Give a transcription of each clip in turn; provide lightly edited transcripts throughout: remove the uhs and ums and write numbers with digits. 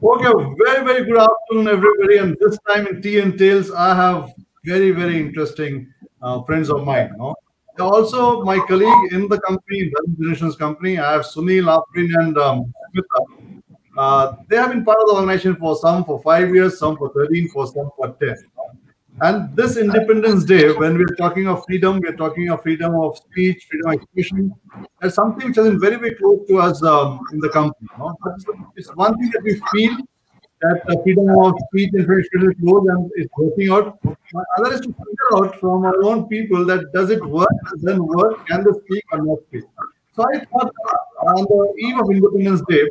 Okay, very, very good afternoon, everybody. And this time in Tea and Tales, I have very, very interesting friends of mine. No? Also, my colleague in the company, Generations Company, I have Sunil, Aafreen, and Smita. They have been part of the organization for some for 5 years, some for 13, for some for 10. And this Independence Day, when we're talking of freedom, we're talking of freedom of speech, freedom of expression. That's something which has been very, very close to us in the company. No? It's one thing that we feel that freedom of speech and freedom is close and it's working out. But other is to figure out from our own people that does it work, doesn't work, can they speak or not speak. So I thought on the eve of Independence Day,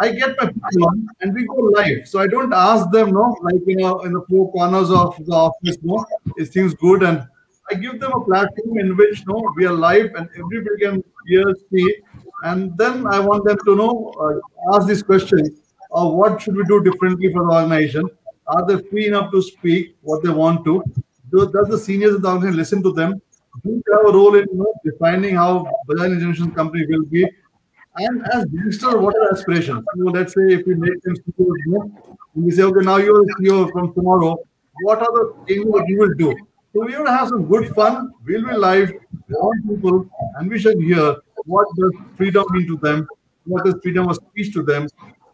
I get my people on and we go live. So I don't ask them, no, like in the four corners of the office, no, is things good? And I give them a platform in which, no, we are live and everybody can hear, see. And then I want them to know, ask these questions of what should we do differently for the organization? Are they free enough to speak what they want to? Does the seniors of the organization listen to them? Do they have a role in defining how Bajaj Generations Company will be? And as youngsters, what are aspirations? So let's say if we make them CEOs, we say, okay, now you're a CEO from tomorrow. What are the things that you will do? So we're going to have some good fun. We'll be live around people, and we should hear what does freedom mean to them, what is freedom of speech to them,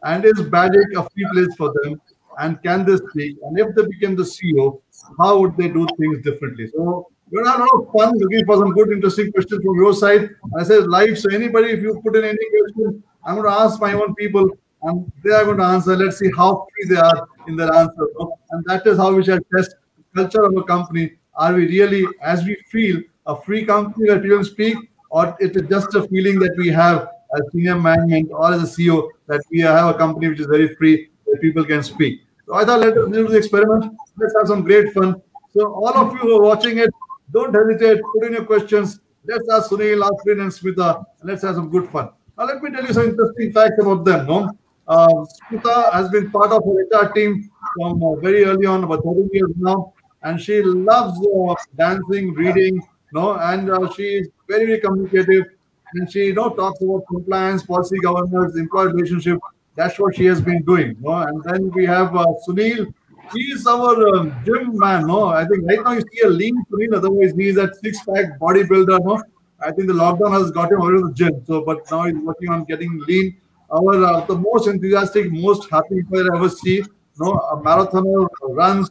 and is BAGIC a free place for them, and can they speak? And if they became the CEO, how would they do things differently? So we're having a lot of fun looking for some good, interesting questions from your side. I said live, so anybody, if you put in any question, I'm going to ask my own people, and they are going to answer. Let's see how free they are in their answer. And that is how we shall test the culture of a company. Are we really, as we feel, a free company that people speak, or it is just a feeling that we have as senior management or as a CEO that we have a company which is very free, that people can speak? So I thought, let us do the experiment. Let's have some great fun. So all of you who are watching it, don't hesitate, put in your questions. Let's ask Sunil, Aafreen, and Smita. Let's have some good fun. Now, let me tell you some interesting facts about them. No? Smita has been part of her HR team from very early on, about 30 years now. And she loves dancing, reading, no? And she is very, very communicative. And she talks about compliance, policy, governance, employee relationship. That's what she has been doing. No? And then we have Sunil. He is our gym man, no? I think right now you see a lean Sunil, otherwise he is that six-pack bodybuilder, no? I think the lockdown has got him out of the gym, but now he's working on getting lean. Our the most enthusiastic, most happy player I ever see, no? A marathoner runs.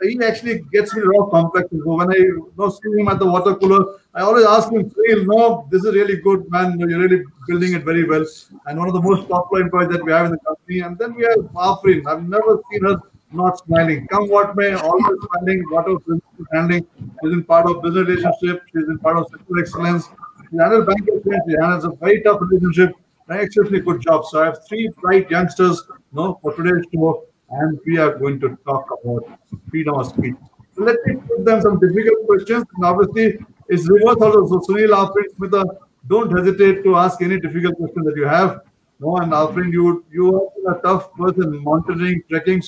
He actually gets me a lot of complexes. So when I see him at the water cooler, I always ask him, Sunil, no, this is really good, man. You're really building it very well. And one of the most popular employees that we have in the company. And then we have Aafreen. I've never seen her not smiling. Come what may, always smiling, whatever business handling. She's in part of business relationship, she's in part of sexual excellence. She handles bank exchange, she handles a very tough relationship, an exceptionally good job. So I have three bright youngsters for today's show, and we are going to talk about freedom of speech. So let me put them some difficult questions. And obviously, it's reverse also. So Sunil, Aafreen, Smita, don't hesitate to ask any difficult question that you have. No, and Aafreen, you are a tough person, mountaineering, trekking,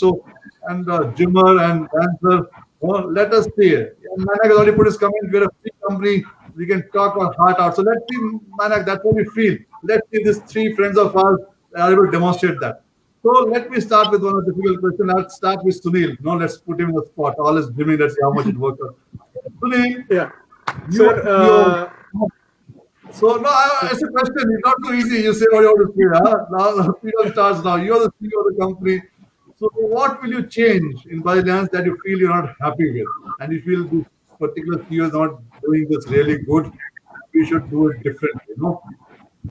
and gymmer and dancer. Oh, let us see. Manak has already put his comment. We're a free company. We can talk our heart out. So let's see, Manak, that's what we feel. Let's see these three friends of ours are able to demonstrate that. So let me start with one of the difficult questions. I'll start with Sunil. No, let's put him in the spot. All is dimming. Let's see how much it works out. Sunil. Yeah. It's a question. It's not too easy. You say what you want to say. Huh? Now, freedom starts now. You're the CEO of the company. So what will you change in Bajaj that you feel you're not happy with? And you feel this particular CEO is not doing this really good. We should do it differently. No?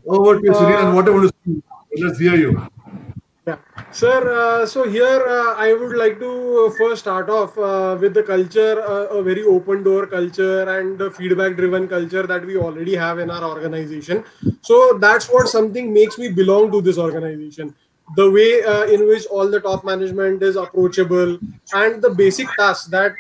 Over to you, Sunil, and whatever you see. Let's hear you. Yeah. Sir, so here I would like to first start off with the culture, a very open door culture and the feedback driven culture that we already have in our organization. So that's what something makes me belong to this organization. The way in which all the top management is approachable and the basic tasks that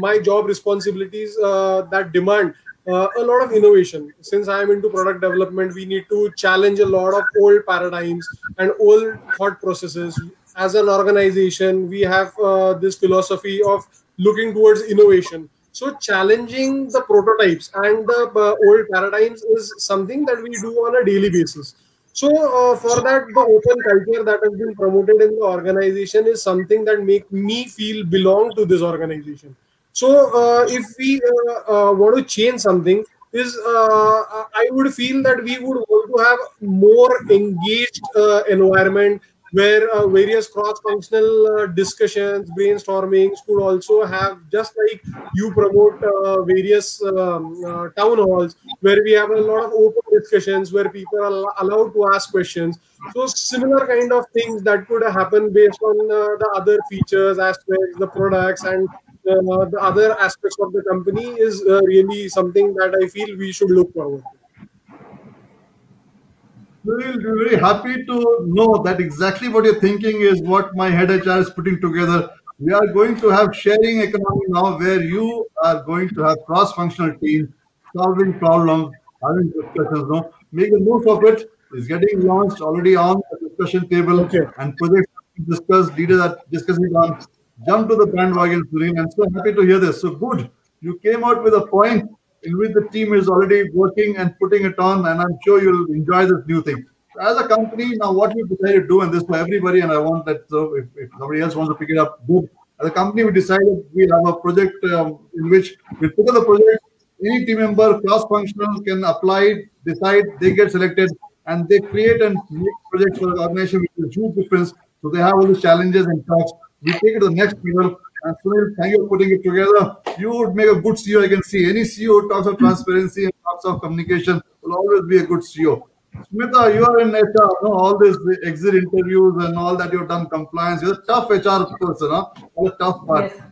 my job responsibilities that demand a lot of innovation. Since I am into product development, we need to challenge a lot of old paradigms and old thought processes. As an organization, we have this philosophy of looking towards innovation. So challenging the prototypes and the old paradigms is something that we do on a daily basis. So for that, the open culture that has been promoted in the organization is something that makes me feel belong to this organization. So if we want to change something, is I would feel that we would want to have more engaged environment where various cross-functional discussions, brainstormings could also have, just like you promote various town halls, where we have a lot of open discussions, where people are allowed to ask questions. So similar kind of things that could happen based on the other features, aspects, the products, and the other aspects of the company is really something that I feel we should look forward to. We will be very happy to know that exactly what you're thinking is what my head HR is putting together. We are going to have sharing economy now, where you are going to have cross-functional teams solving problems, having discussions. No, make a note of it. It's getting launched already on the discussion table, and projects discussed, leaders are discussing it on. Jump to the bandwagon, Sunil. I'm so happy to hear this. So good, you came out with a point in which the team is already working and putting it on, and I'm sure you'll enjoy this new thing. As a company, now what we decided to do, and this for everybody, and I want that, so if somebody else wants to pick it up, good. As a company, we decided we'll have a project in which we put on the project, any team member, cross-functional, can apply, decide, they get selected, and they create and make projects for the organization, which is a huge difference. So they have all the challenges and talks. We take it to the next level. And Sunil, thank you for putting it together. You would make a good CEO, I can see. Any CEO who talks of transparency and talks of communication will always be a good CEO. Smita, you are in HR. You know, all these exit interviews and all that you've done, compliance. You're a tough HR person, huh? All the tough part. Yes.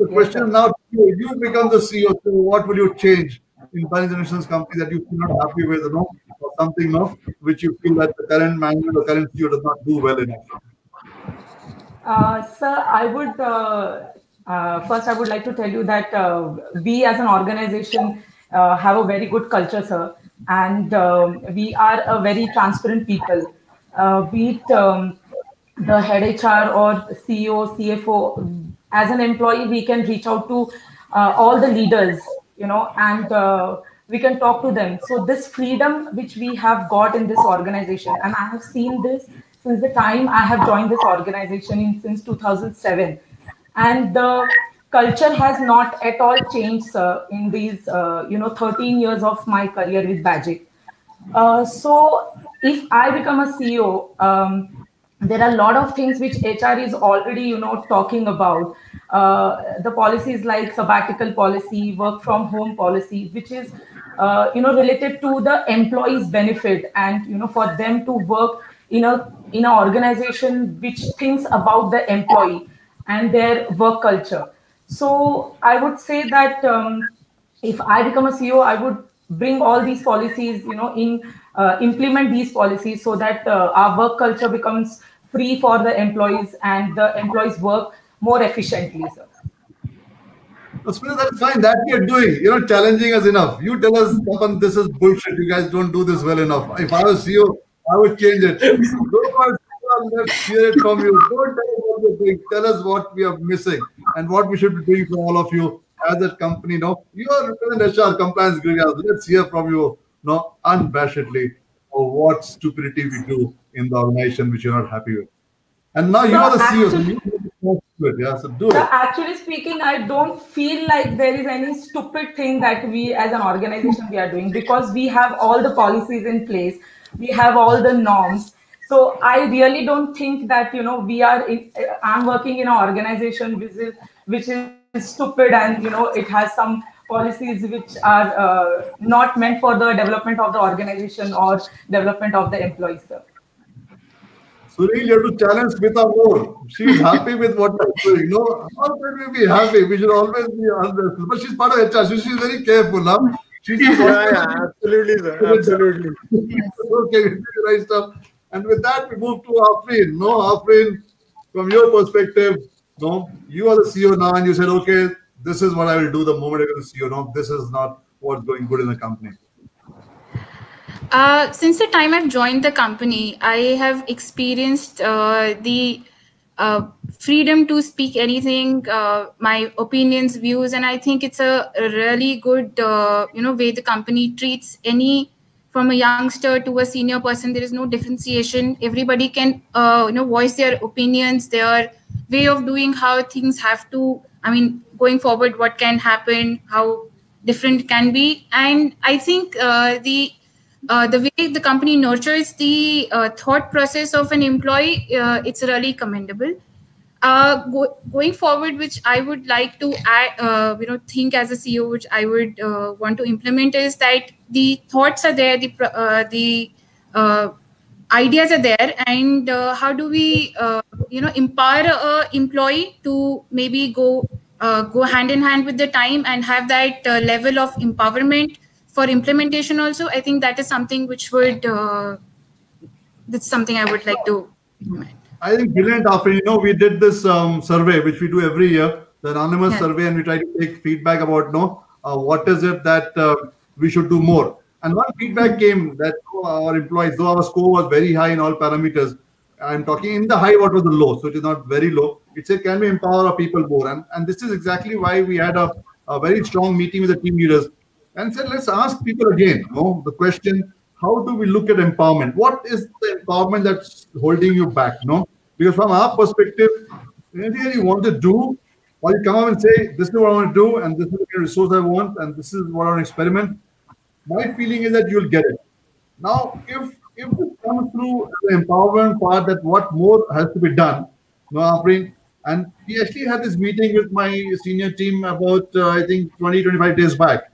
The question now to you, you become the CEO, so what will you change in Generations Company that you feel not happy with, you know, or something, you know, which you feel that the current management or current CEO does not do well enough? Sir, I would first I would like to tell you that we as an organization have a very good culture, sir, and we are a very transparent people. Be it the head HR or CEO, CFO, as an employee, we can reach out to all the leaders, you know, and we can talk to them. So this freedom which we have got in this organization, and I have seen this since the time I have joined this organization since 2007, and the culture has not at all changed, sir, in these 13 years of my career with BAGIC. So if I become a CEO, there are a lot of things which HR is already talking about. The policies like sabbatical policy, work from home policy, which is related to the employees' benefit, and for them to work in an organization which thinks about the employee and their work culture. So I would say that if I become a CEO, I would bring all these policies, implement these policies so that our work culture becomes free for the employees and the employees work more efficiently, sir. Smita, that's fine. That you're doing. You're not challenging us enough. You tell us, Tapan, this is bullshit. You guys don't do this well enough. If I was CEO, I would change it. Let's hear it from you. Don't tell us what you're doing. Tell us what we are missing and what we should be doing for all of you as a company. No, you are represent HR compliance. Let's hear from you. No, unabashedly, or what stupidity we do in the organization which you're not happy with. And now you are the CEO. Yeah, so do it. Actually speaking, I don't feel like there is any stupid thing that we as an organization we are doing, because we have all the policies in place. We have all the norms. So I really don't think that, we are, I'm working in an organization which is stupid, and, it has some policies which are not meant for the development of the organization or development of the employees, sir. Sunil, you have to challenge Smita more. She's happy with what she's doing. No, how can we be happy? We should always be honest. But she's part of HR, so she's very careful, huh? Absolutely, sir. Absolutely. Okay, we do the right stuff. And with that, we move to Aafreen. No, Aafreen, from your perspective, no, you are the CEO now, and you said, okay, this is what I will do the moment I become CEO. No, this is not what's going good in the company. Since the time I've joined the company, I have experienced the freedom to speak anything, my opinions, views, and I think it's a really good way the company treats any from a youngster to a senior person, there is no differentiation. Everybody can voice their opinions, their way of doing how things have to, going forward, what can happen, how different can be. And I think the way the company nurtures the thought process of an employee, it's really commendable. Going forward, which I would like to add, think as a CEO, which I would want to implement, is that the thoughts are there, the ideas are there, and how do we, empower an employee to maybe go hand in hand with the time and have that level of empowerment for implementation also. I think that is something which would, that's something I would like to recommend. I think brilliant, Aafreen. We did this survey, which we do every year, the anonymous survey, and we try to take feedback about what is it that we should do more. And one feedback came that our employees, though our score was very high in all parameters, I'm talking in the high, what was the low, so it is not very low. It said, can we empower our people more? And this is exactly why we had a very strong meeting with the team leaders and said, let's ask people again, the question, how do we look at empowerment? What is the empowerment that's holding you back? Because from our perspective, anything you want to do, or you come up and say, this is what I want to do, and this is the resource I want, and this is what I want to experiment, my feeling is that you'll get it. Now, if it comes through the empowerment part, that what more has to be done, Aafreen, and we actually had this meeting with my senior team about, I think, 20, 25 days back.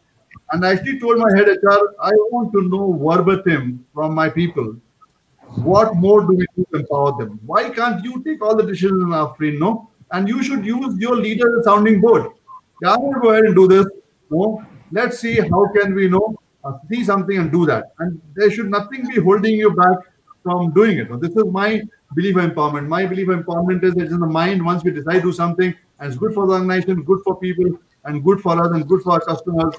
And I actually told my head HR, I want to know verbatim from my people, what more do we do to empower them? Why can't you take all the decisions, Aafreen? And you should use your leader as a sounding board. Yeah, I'm going to go ahead and do this. Let's see how can we see something and do that. And there should nothing be holding you back from doing it. This is my belief in empowerment. My belief in empowerment is that it's in the mind. Once we decide to do something, and it's good for the organization, good for people, and good for us, and good for our customers,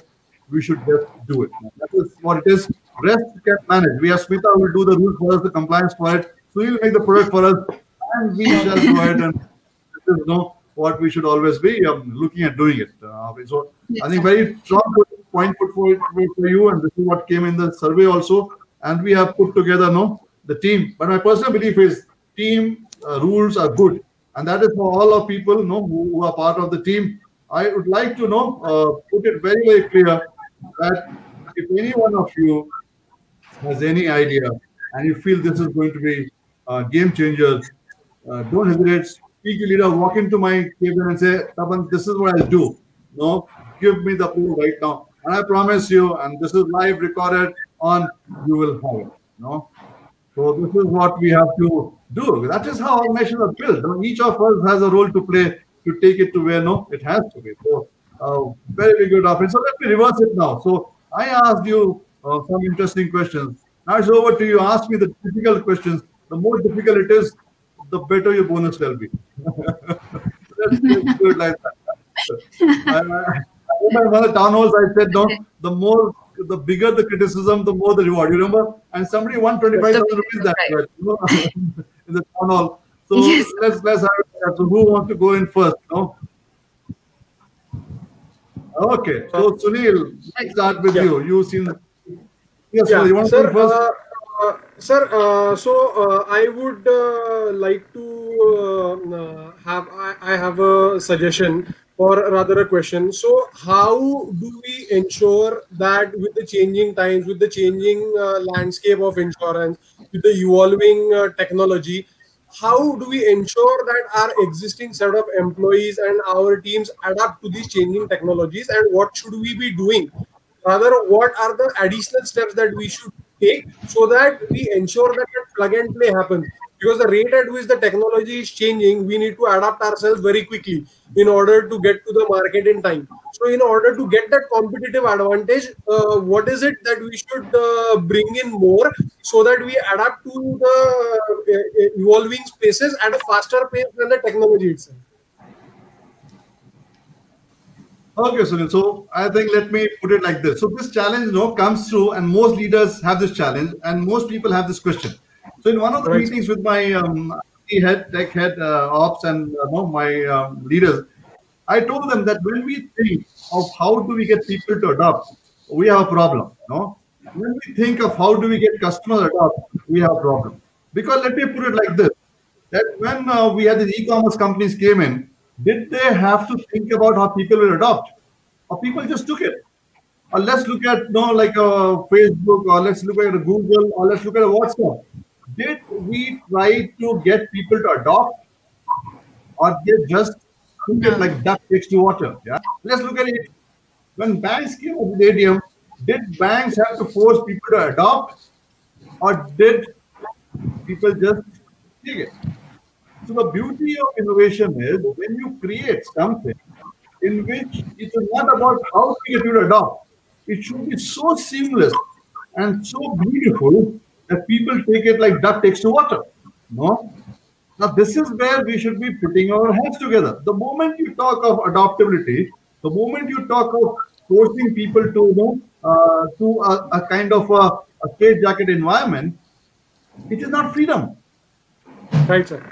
we should just do it. That is what it is. Rest kept managed. We have Smita who will do the rules for us, the compliance for it. So he will make the product for us, and we shall go ahead and this is what we should always be looking at doing it. So I think very strong point put forward for you, and this is what came in the survey also. And we have put together the team. But my personal belief is team rules are good, and that is for all our people who are part of the team. I would like to put it very, very clear that if any one of you has any idea and you feel this is going to be game changers, don't hesitate. Speak to your leader, walk into my cabin and say, Tapan, this is what I'll do. Give me the pool right now. And I promise you, and this is live recorded on, you will have it. So this is what we have to do. That is how our nations are built. Each of us has a role to play to take it to where it has to be. So very, very good, Aafreen. So let me reverse it now. So I asked you some interesting questions. Now it's over to you. Ask me the difficult questions. The more difficult it is, the better your bonus will be. That's good like that. I remember one of the town halls I said, the bigger the criticism, the more the reward. You remember? And somebody won 25,000 rupees that right. In the town hall. So yes. Let's have it. So who wants to go in first? Okay. So Sunil, let's start with you. You seem. Yes, yeah. Sir, you want to go first? I would like to I have a suggestion, or rather a question. So how do we ensure that with the changing times, with the changing landscape of insurance, with the evolving technology, how do we ensure that our existing set of employees and our teams adapt to these changing technologies, and what should we be doing? Rather, what are the additional steps that we should take so that we ensure that plug and play happens? Because the rate at which the technology is changing, we need to adapt ourselves very quickly in order to get to the market in time. So in order to get that competitive advantage, what is it that we should bring in more so that we adapt to the evolving spaces at a faster pace than the technology itself? Okay, Sunil. So I think let me put it like this. So this challenge comes through, and most leaders have this challenge, and most people have this question. So in one of the meetings with my head, tech head, ops, and my leaders, I told them that when we think of how do we get people to adopt, we have a problem. when we think of how do we get customers adopt, we have a problem. Because let me put it like this, that when we had these e-commerce companies came in, did they have to think about how people will adopt? Or people just took it? Or let's look at, you know, like a Facebook, or let's look at a Google, or let's look at a WhatsApp. Did we try to get people to adopt? Or they just took it like duck takes to water? Yeah. Let's look at it. When banks came up with ADM, did banks have to force people to adopt, or did people just take it? So the beauty of innovation is when you create something in which it's not about how to get people to adopt. It should be so seamless and so beautiful that people take it like duck takes to water. No? Now this is where we should be putting our heads together. The moment you talk of adoptability, the moment you talk of forcing people to, you know, to a kind of a cage jacket environment, it is not freedom. Right, sir.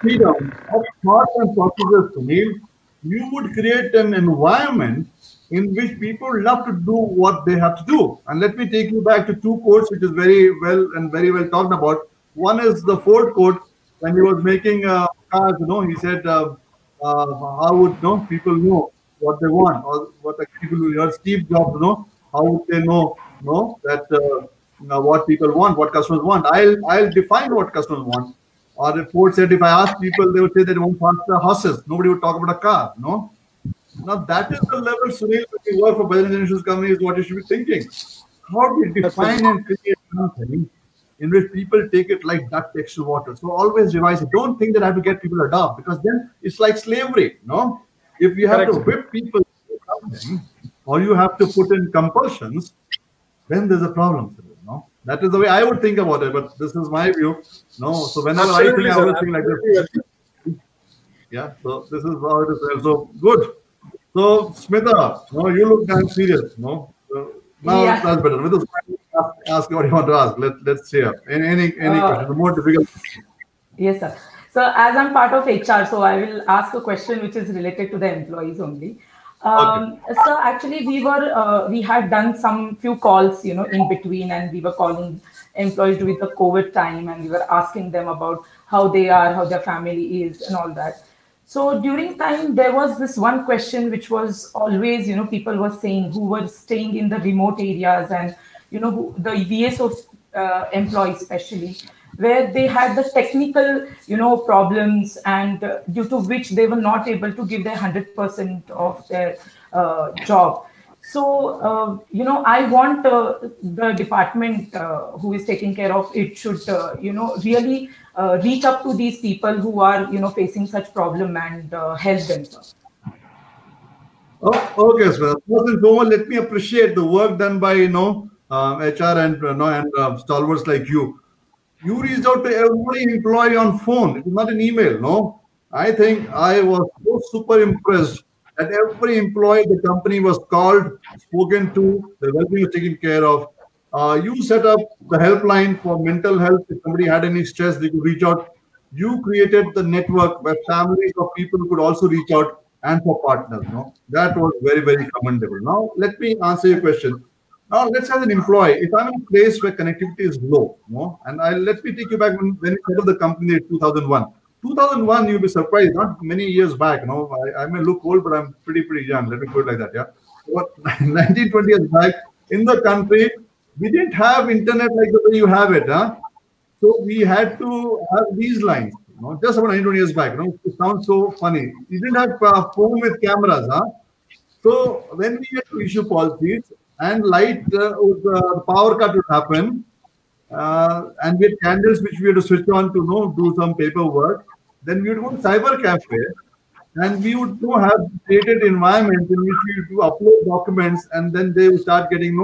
Freedom of thoughts and processes, Sunil. You would create an environment in which people love to do what they have to do. And let me take you back to two quotes, which is very well talked about. One is the Ford quote when he was making cars. You know, he said, "How would people know what they want, or what the people who heard Steve Jobs, how would they know that what people want, what customers want? I'll define what customers want." Or if Ford said, if I asked people, they would say that they want faster horses. Nobody would talk about a car, no? Now that is the level, Sunil, that we work for Bajaj Insurance Company, is what you should be thinking. How do you define and create something in which people take it like duck takes to water? So always revise it. Don't think that I have to get people to adopt, because then it's like slavery, no? If you have to whip people to something, or you have to put in compulsions, then there's a problem, Sunil. That is the way I would think about it, but this is my view. No, so whenever I would think like this. Yeah, so this is how it is. So good. So Smita, you look damn serious. No, now that's better. With this, ask what you want to ask. Let's hear any question. The more difficult. Yes, sir. So as I'm part of HR, so I will ask a question which is related to the employees only. So actually we had done some few calls, in between, and we were calling employees during the COVID time, and we were asking them about how they are, how their family is and all that. So during time, there was this one question, which was always, people were saying who were staying in the remote areas, and, the VSO employees especially, where they had the technical, problems, and due to which they were not able to give their 100% of their job. So, I want the department who is taking care of it should, really reach up to these people who are, facing such problem, and help them. Oh, okay, sir. First and foremost, let me appreciate the work done by, HR and, stalwarts like you. You reached out to every employee on phone. It is not an email, no? I think I was so super impressed that every employee the company was called, spoken to, the well-being was taken care of. You set up the helpline for mental health. If somebody had any stress, they could reach out. You created the network where families of people could also reach out, and for partners, no? That was very, very commendable. Now, let me answer your question. Now, let's have an employee. If I'm in a place where connectivity is low, and let me take you back when we set up the company in 2001. 2001, you'll be surprised, not many years back. I may look old, but I'm pretty young. Let me put it like that, yeah. But 19, 20 years back, in the country, we didn't have internet like the way you have it, huh? So we had to have these lines, just about 19, 20 years back. It sounds so funny. We didn't have a phone with cameras, huh? So when we had to issue policies, and light, the power cut would happen, and we had candles which we had to switch on to do some paperwork. Then we would go to cyber cafe, and we would have created environments in which we would upload documents, and then they would start getting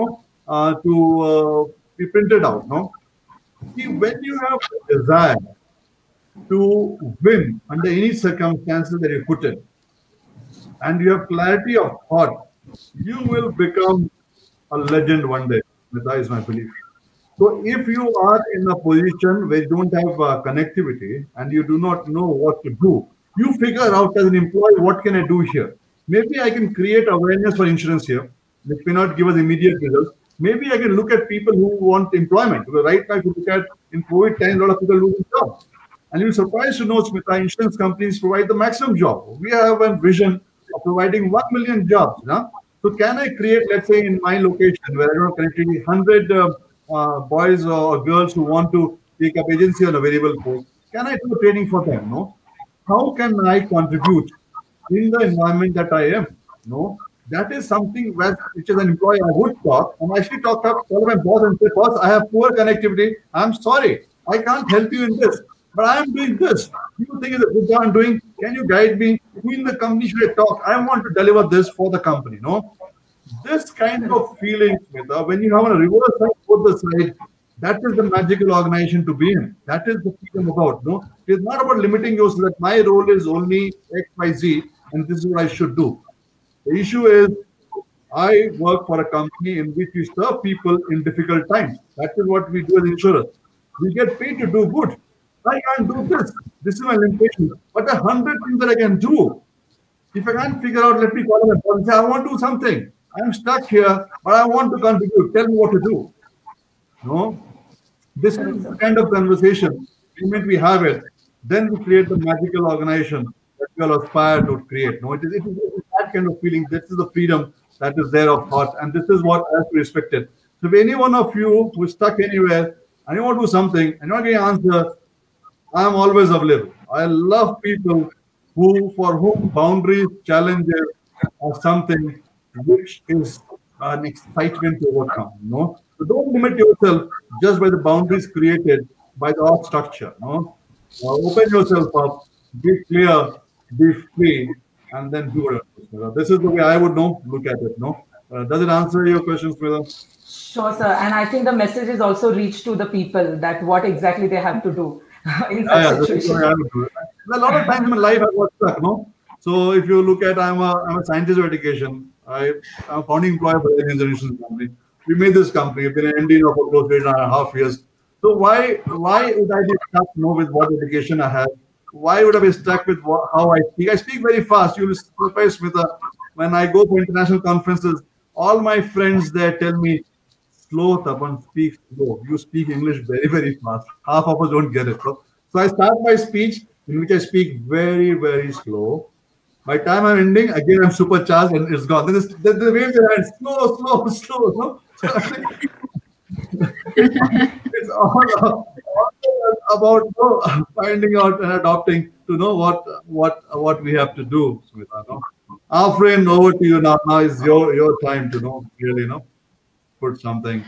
to be printed out. See, when you have a desire to win under any circumstances that you put in, and you have clarity of thought, you will become a legend one day. That is my belief. So if you are in a position where you don't have connectivity and you do not know what to do, you figure out as an employee, what can I do here? Maybe I can create awareness for insurance here. which may not give us immediate results. Maybe I can look at people who want employment. Because right now, if you look at in COVID time, a lot of people losing jobs. And you'll be surprised to know, Smita, insurance companies provide the maximum job. We have a vision of providing 1 million jobs. Huh? So can I create, let's say, in my location where I don't connectivity, 100 boys or girls who want to take up agency on a variable post? Can I do training for them? No. How can I contribute in the environment that I am? No. That is something which as an employee I would talk. And I actually talked up to my boss and said, boss, I have poor connectivity. I'm sorry. I can't help you in this. But I am doing this. You think it's a good job I'm doing. Can you guide me? Who in the company should I talk? I want to deliver this for the company. No. This kind of feeling, when you have a reverse side, both the side, that is the magical organization to be in. That is the freedom about. No, it is not about limiting yourself that my role is only X, Y, Z, and this is what I should do. The issue is, I work for a company in which we serve people in difficult times. That is what we do as insurers. We get paid to do good. I can't do this. This is my limitation. But 100 things that I can do. If I can't figure out, let me call them and say, I want to do something. I'm stuck here, but I want to contribute. Tell me what to do. No, this is the kind of conversation. The moment we have it, then we create the magical organization that we all aspire to create. No, it is that kind of feeling. This is the freedom that is there of thought, and this is what I have to respect it. So, if any one of you who is stuck anywhere and you want to do something and you're not getting an answer, I'm always available. I love people for whom boundaries, challenges, are something which is an excitement to overcome. No. So don't limit yourself just by the boundaries created by the org structure. No? Open yourself up, be clear, be free, and then do it. This is the way I would look at it. No? Does it answer your questions, Smita? Sure, sir. And I think the message is also reached to the people that what exactly they have to do in such situation. This is what I would do. A lot of times in my life I was stuck. No? So if you look at, I'm a scientist of education. I'm a founding employer for the Generations Company. We made this company. We've been an MD now for close to 8.5 years. So why would I be stuck with what education I have? Why would I be stuck with how I speak? I speak very fast. You'll be surprised, Smita. When I go to international conferences, all my friends there tell me, slow, Tapan, speak slow. You speak English very, very fast. Half of us don't get it. So I start my speech in which I speak very, very slow. By the time I'm ending, again, I'm supercharged and it's gone. Then they wave their hands, slow, slow, slow. No? It's all about finding out and adopting to know what we have to do, Smita. No? Aafreen, over to you now. Now is your time to put something.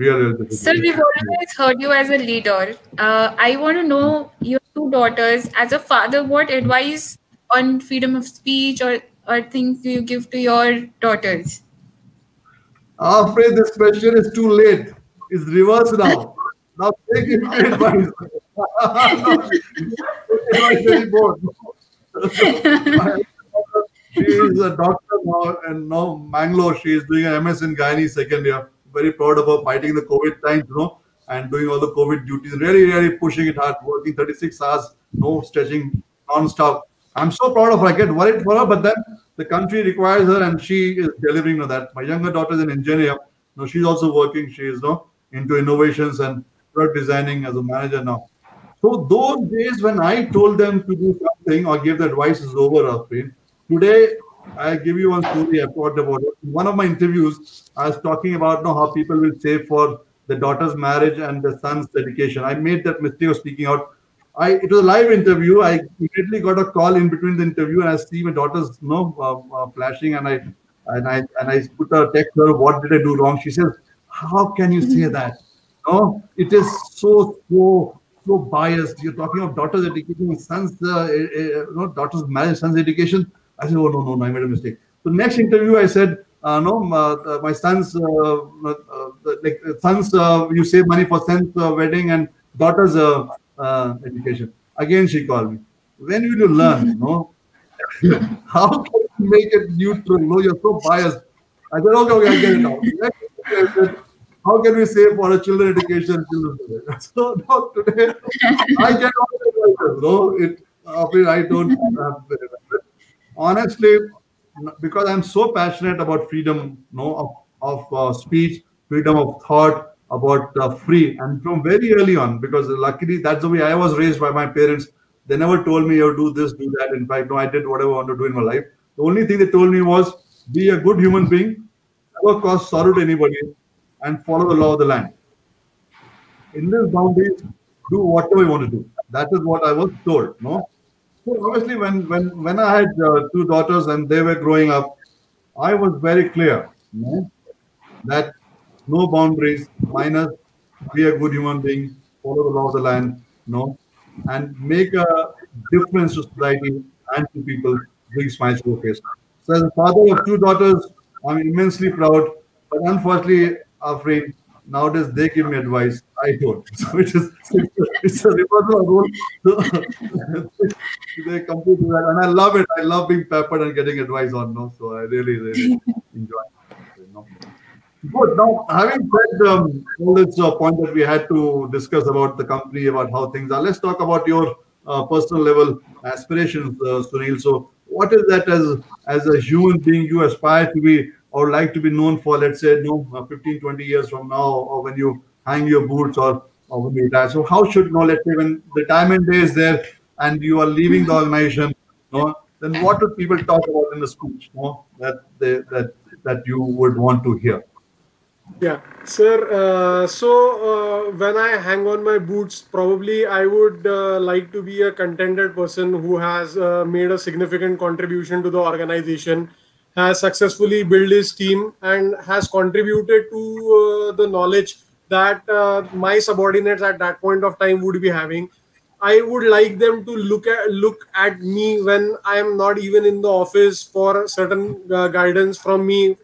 Really sir, we've always heard you as a leader. I want to know your two daughters. As a father, what advice on freedom of speech or things you give to your daughters? I'm afraid this question is too late. It's reversed now. Now take it for advice. She is a doctor now, and now Mangalore. She is doing an MS in Gynae second year. Very proud of her, fighting the COVID times, and doing all the COVID duties. Really, really pushing it hard, working 36 hours, no stretching, non-stop. I'm so proud of her. I get worried for her, but then the country requires her, and she is delivering on that. My younger daughter is an engineer. No, she's also working. She is into innovations and product designing as a manager now. So those days when I told them to do something or give the advice is over, Aafreen. Today, I give you one story I've thought about. In one of my interviews, I was talking about how people will save for the daughter's marriage and the son's dedication. I made that mistake of speaking out. It was a live interview. I immediately got a call in between the interview, and I see my daughter's flashing, and I put a text to her, what did I do wrong? She says, how can you say that? No, it is so biased. You're talking of daughter's education, son's daughter's marriage, son's education. I said, oh no, I made a mistake. So next interview, I said, my son's you save money for son's wedding and daughter's education. Again, she called me. When will you learn? No, how can you make it neutral? No, you're so biased. I said, okay, I get it now. I said, how can we save for a children's education? So now today, I get all the advice. No, I don't have the advice. Honestly, because I'm so passionate about freedom, of speech, freedom of thought, about free. And from very early on, because luckily that's the way I was raised by my parents. They never told me, do this, do that. In fact, no, I did whatever I wanted to do in my life. The only thing they told me was, be a good human being, never cause sorrow to anybody, and follow the law of the land. In this boundaries, do whatever you want to do. That is what I was told. No, so obviously, when I had two daughters and they were growing up, I was very clear that no boundaries, minus be a good human being, follow the law of the land, and make a difference to society and to people. Big smiles to face. So, as a father of two daughters, I'm immensely proud. But unfortunately, Aafreen, nowadays they give me advice. I don't. So it's a reversal role. So they completely do that, and I love it. I love being peppered and getting advice on. So I really enjoy it. Good. Now, having said all this point that we had to discuss about the company, about how things are, let's talk about your personal level aspirations, Sunil. So, what is that as a human being you aspire to be or like to be known for? Let's say 15-20 years from now, or when you hang your boots, or when you retire. So, how should let's say when retirement day is there and you are leaving the organization, then what do people talk about in the speech? That you would want to hear. Yeah, sir. So when I hang on my boots, probably I would like to be a contented person who has made a significant contribution to the organization, has successfully built his team, and has contributed to the knowledge that my subordinates at that point of time would be having. I would like them to look at me when I am not even in the office for certain guidance from me,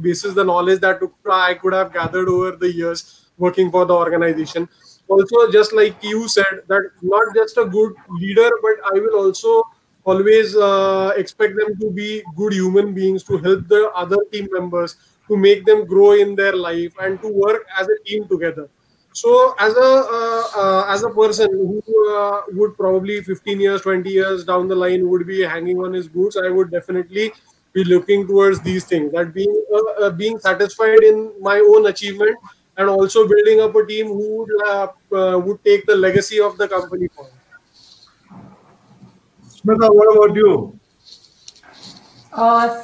basis the knowledge that I could have gathered over the years working for the organization. Also, just like you said, that not just a good leader, but I will also always expect them to be good human beings, to help the other team members, to make them grow in their life, and to work as a team together. So as a person who would probably 15 years, 20 years down the line would be hanging on his boots, I would definitely be looking towards these things. That being satisfied in my own achievement, and also building up a team who would take the legacy of the company forward. Smita, what about you?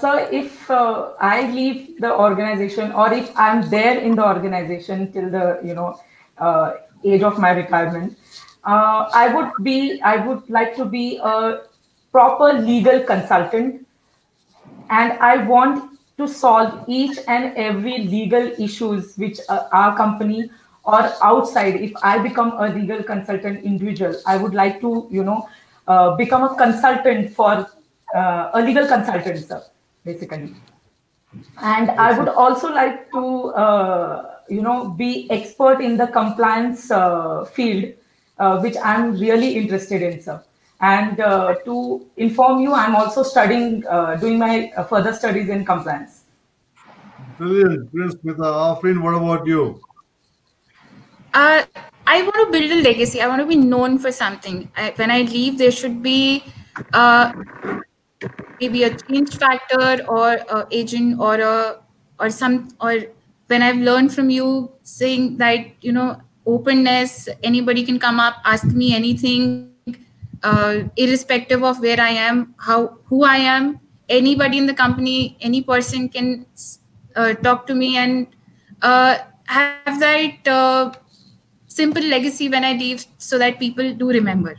Sir, if I leave the organization, or if I'm there in the organization till the age of my retirement, I would like to be a proper legal consultant, and I want to solve each and every legal issues which our company or outside. If I become a legal consultant individual, I would like to become a consultant for a legal consultant, sir, basically. And I would also like to be expert in the compliance field, which I'm really interested in, sir. And to inform you, I'm also studying, doing my further studies in compliance. Brilliant, Prince Smita. Aafreen, what about you? I want to build a legacy. I want to be known for something. When I leave, there should be maybe a change factor, or an agent, or when I've learned from you, saying that openness, anybody can come up, ask me anything, irrespective of where I am, who I am. Anybody in the company, any person can talk to me, and have that simple legacy when I leave, so that people do remember.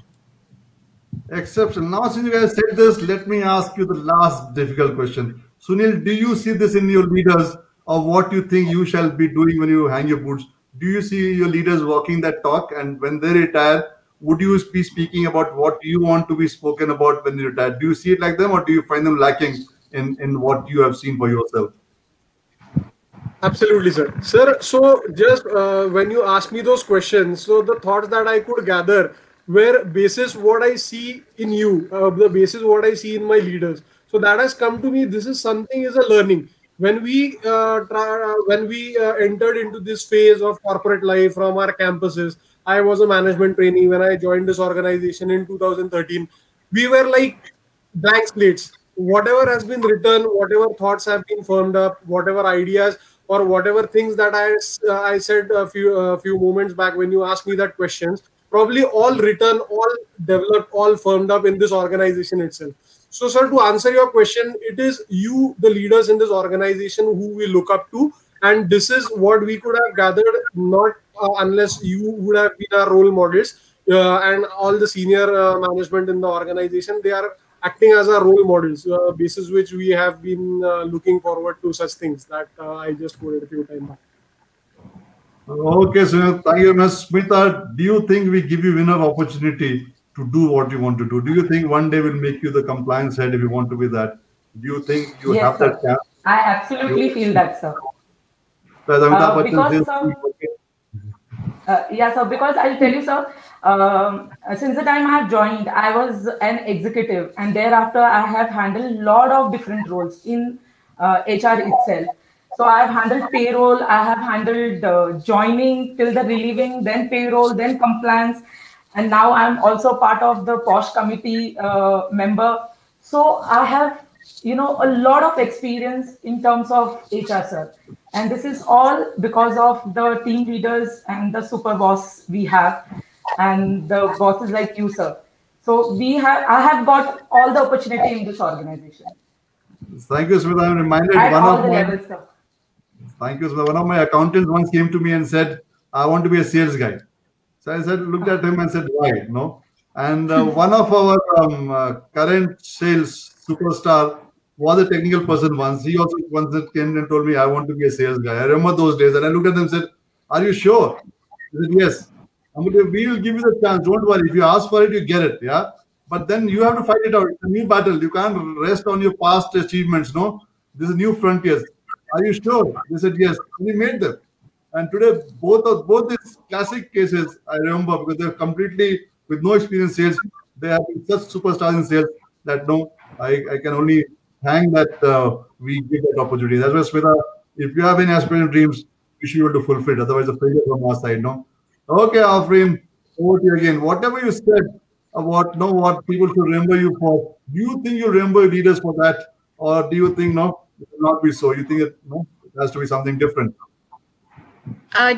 Exception. Now, since you guys said this, let me ask you the last difficult question. Sunil, do you see this in your leaders, or what you think you shall be doing when you hang your boots? Do you see your leaders walking that talk, and when they retire, would you be speaking about what you want to be spoken about when you retire? Do you see it like them, or do you find them lacking in what you have seen for yourself? Absolutely, sir. Sir, so just when you asked me those questions, so the thoughts that I could gather were basis what I see in you, the basis what I see in my leaders. So that has come to me. This is something is a learning. When we entered into this phase of corporate life from our campuses, I was a management trainee when I joined this organization in 2013. We were like blank slates. whatever has been written, whatever thoughts have been firmed up, whatever ideas or whatever things that I said a few moments back when you asked me that questions, probably all written, all developed, all firmed up in this organization itself. So, sir, to answer your question, it is you, the leaders in this organization, who we look up to. And this is what we could have gathered, not unless you would have been our role models and all the senior management in the organization. They are acting as our role models, basis which we have been looking forward to such things that I just quoted a few times back. Okay, so thank you, Ms. Smita. Do you think we give you enough opportunity to do what you want to do? Do you think one day we'll make you the compliance head if you want to be that? Do you think you have that chance? I absolutely feel that, sir. Because I'll tell you, sir, since the time I have joined, I was an executive, and thereafter I have handled a lot of different roles in HR itself. So I have handled payroll, I have handled joining till the relieving, then payroll, then compliance, and now I'm also part of the POSH committee member. So I have, you know, a lot of experience in terms of HR, sir. And this is all because of the team leaders and the super boss we have, and the bosses like you, sir. So I have got all the opportunity in this organization. Thank you, Smita. I'm reminded Thank you, Smita. One of my accountants once came to me and said, "I want to be a sales guy." So I said, looked at him and said, "Why?" No. And one of our current sales superstar was a technical person once. He also once came and told me, "I want to be a sales guy." I remember those days, and I looked at them and said, "Are you sure?" He said, "Yes." I mean, we will give you the chance. Don't worry. If you ask for it, you get it. Yeah. But then you have to fight it out. It's a new battle. You can't rest on your past achievements. No, this is new frontiers. "Are you sure?" They said, "Yes." And we made them. And today, both these classic cases I remember, because they're completely with no experience sales. They have been such superstars in sales that no, I can only thank that we give that opportunity. That's why, Smita, if you have any aspiration dreams, you should be able to fulfill it. Otherwise, a failure from our side. No. Okay, Aafreen, over to you again. Whatever you said about what people should remember you for, do you think you remember leaders for that, or do you think no, it will not be so? You think it, no, it has to be something different?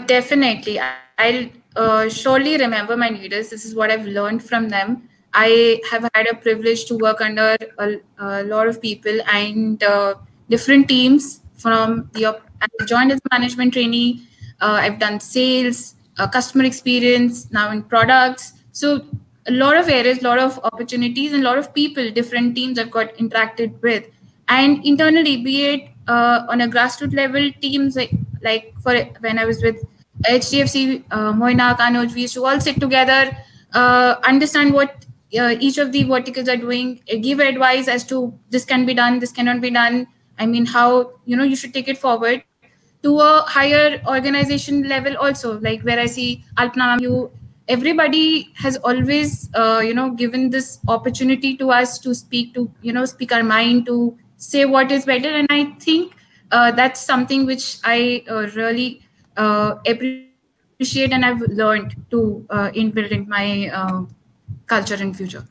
Definitely, I'll surely remember my leaders. This is what I've learned from them. I have had a privilege to work under a lot of people and different teams. From the I joined as a management trainee. I've done sales, customer experience, now in products. So a lot of areas, a lot of opportunities, and a lot of people, different teams I've got interacted with. And internally, be it on a grassroots level, teams like for when I was with HDFC, Moina, Kanoj, we used to all sit together, understand what each of the verticals are doing, give advice as to this can be done, this cannot be done. I mean, how, you know, you should take it forward to a higher organization level also, like where I see Alpna, you. Everybody has always, given this opportunity to us to speak, speak our mind, to say what is better. And I think that's something which I really appreciate, and I've learned to inbuild in my culture and future.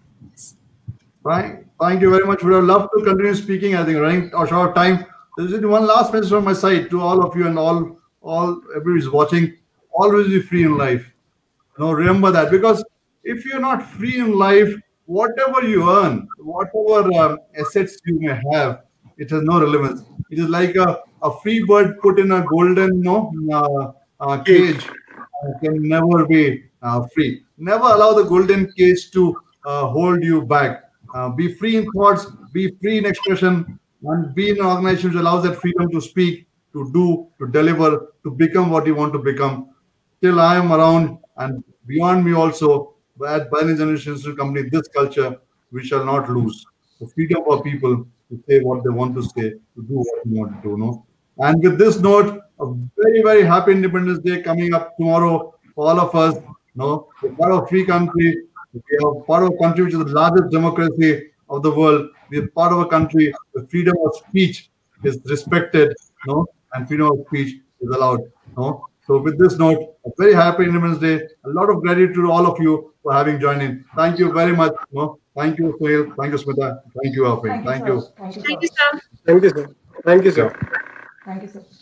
Right. Thank you very much. Would have loved to continue speaking. I think running out of time. There's just one last message from my side to all of you and all everybody's watching. Always be free in life. No, remember that, because if you're not free in life, whatever you earn, whatever assets you may have, it has no relevance. It is like a free bird put in a golden cage can never be free. Never allow the golden cage to hold you back. Be free in thoughts, be free in expression, and be in an organization which allows that freedom to speak, to do, to deliver, to become what you want to become. Till I am around, and beyond me also, at Generations Company, this culture we shall not lose. The freedom for people to say what they want to say, to do what they want to do. No? And with this note, a very, very happy Independence Day coming up tomorrow for all of us. No? We're part of a free country. We are part of a country which is the largest democracy of the world. We are part of a country where freedom of speech is respected, no? And freedom of speech is allowed. No? So with this note, a very happy Independence Day. A lot of gratitude to all of you for having joined in. Thank you very much. Thank you, Sunil. Thank you, Smita. Thank you, Aafreen. Thank you. Thank you, sir. Thank you, sir. Thank you, sir. Thank you, sir.